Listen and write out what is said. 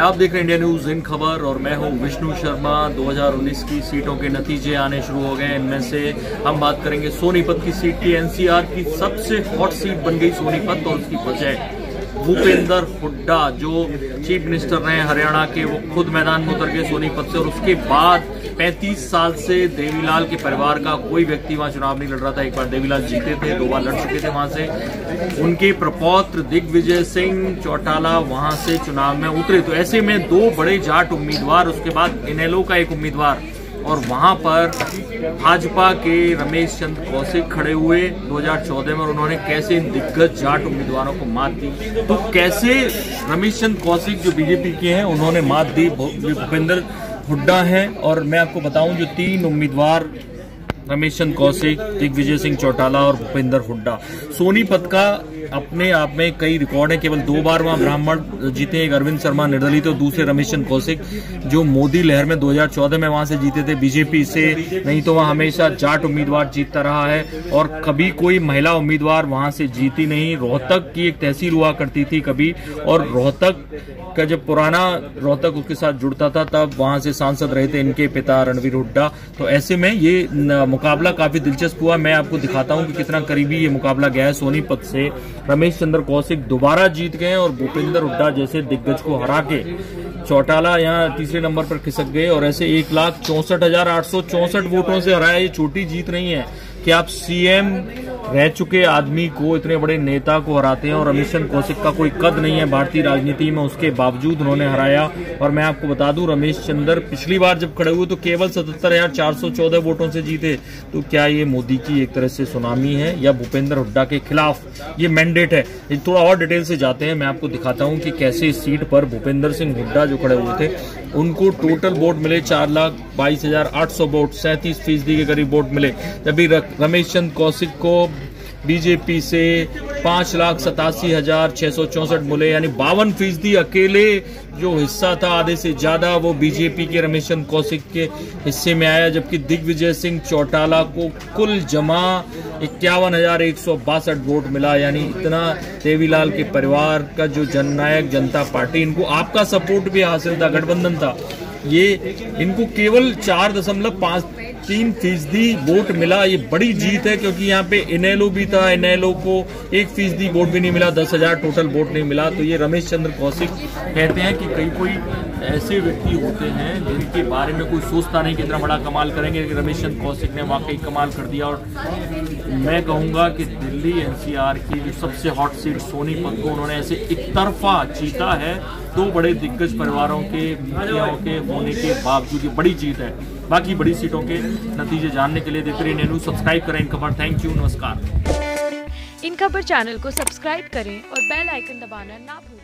आप देख रहे हैं इंडिया न्यूज इन खबर और मैं हूं विष्णु शर्मा। 2019 की सीटों के नतीजे आने शुरू हो गए। इनमें से हम बात करेंगे सोनीपत की सीट की। एनसीआर की सबसे हॉट सीट बन गई सोनीपत और उसकी वजह भूपेंद्र हुड्डा जो चीफ मिनिस्टर रहे हरियाणा के, वो खुद मैदान में उतर गए सोनीपत से। और उसके बाद 35 साल से देवीलाल के परिवार का कोई व्यक्ति वहां चुनाव नहीं लड़ रहा था। एक बार देवीलाल जीते थे, 2 बार लड़ चुके थे वहां से। उनके प्रपौत्र दिग्विजय सिंह चौटाला वहां से चुनाव में उतरे। तो ऐसे में 2 बड़े जाट उम्मीदवार, उसके बाद इनेलो का एक उम्मीदवार और वहां पर भाजपा के रमेश चंद्र कौशिक खड़े हुए 2014 में। और उन्होंने कैसे इन दिग्गज जाट उम्मीदवारों को मात दी। तो कैसे रमेश चंद्र कौशिक जो बीजेपी के हैं उन्होंने मात दी, भूपेंद्र हुड्डा हैं। और मैं आपको बताऊं जो 3 उम्मीदवार रमेश चंद्र कौशिक, दिग्विजय सिंह चौटाला और भूपेंद्र हुड्डा, सोनीपत का अपने आप में कई रिकॉर्ड है। केवल 2 बार वहां ब्राह्मण जीते, एक अरविंद शर्मा निर्दलीय और दूसरे रमेश चंद्र कौशिक जो मोदी लहर में 2014 में वहां से जीते थे बीजेपी से। नहीं तो वहां हमेशा जाट उम्मीदवार जीतता रहा है और कभी कोई महिला उम्मीदवार वहां से जीती नहीं। रोहतक की एक तहसील हुआ करती थी कभी, और रोहतक का जब पुराना रोहतक उसके साथ जुड़ता था तब वहां से सांसद रहे थे इनके पिता रणवीर हुडा। तो ऐसे में ये मुकाबला काफी दिलचस्प हुआ। मैं आपको दिखाता हूं कि कितना करीबी ये मुकाबला गया है। सोनीपत से रमेश चंद्र कौशिक दोबारा जीत गए और भूपेंद्र हुड्डा जैसे दिग्गज को हरा के चौटाला यहां तीसरे नंबर पर खिसक गए। और ऐसे 1,64,864 वोटों से हराया। ये छोटी जीत नहीं है कि आप सीएम रह चुके आदमी को, इतने बड़े नेता को हराते हैं। और रमेश चंद्र कौशिक का कोई कद नहीं है भारतीय राजनीति में, उसके बावजूद उन्होंने हराया। और मैं आपको बता दूं रमेश चंद्र पिछली बार जब खड़े हुए तो केवल 77,414 वोटों से जीते। तो क्या ये मोदी की एक तरह से सुनामी है या भूपेंद्र हुड्डा के खिलाफ ये मैंडेट है? थोड़ा और डिटेल से जाते हैं, मैं आपको दिखाता हूँ कि कैसे इस सीट पर भूपेंद्र सिंह हुड्डा जो खड़े हुए थे उनको टोटल वोट मिले 4,22,800 वोट, 37% के करीब वोट मिले। तभी रमेश चंद्र कौशिक को बीजेपी से 5,87,664 मिले, यानी 52% अकेले जो हिस्सा था आधे से ज्यादा वो बीजेपी के रमेश चंद्र कौशिक के हिस्से में आया। जबकि दिग्विजय सिंह चौटाला को कुल जमा 51,162 वोट मिला, यानी इतना देवीलाल के परिवार का जो जननायक जनता पार्टी, इनको आपका सपोर्ट भी हासिल था, गठबंधन था, ये इनको केवल 4.53% वोट मिला। ये बड़ी जीत है क्योंकि यहाँ पे इनेलो भी था, इनेलो को 1% वोट भी नहीं मिला, 10,000 टोटल वोट नहीं मिला। तो ये रमेश चंद्र कौशिक कहते हैं कि कई कोई ऐसे व्यक्ति होते हैं जिनके बारे में कोई सोचता नहीं कितना बड़ा कमाल करेंगे, लेकिन रमेश चंद्र कौशिक ने वाकई कमाल कर दिया। और मैं कहूँगा कि दिल्ली एनसीआर की जो सबसे हॉट सीट सोनीपत को उन्होंने ऐसे एक तरफा जीता है, 2 बड़े दिग्गज परिवारों के मुखियाओं के होने के बावजूद ये बड़ी जीत है। बाकी बड़ी सीटों के नतीजे जानने के लिए देखते रहिए इंडिया न्यूज़। सब्सक्राइब करें इनखबर। थैंक यू, नमस्कार। इनखबर चैनल को सब्सक्राइब करें और बेल आइकन दबाना ना भूलें।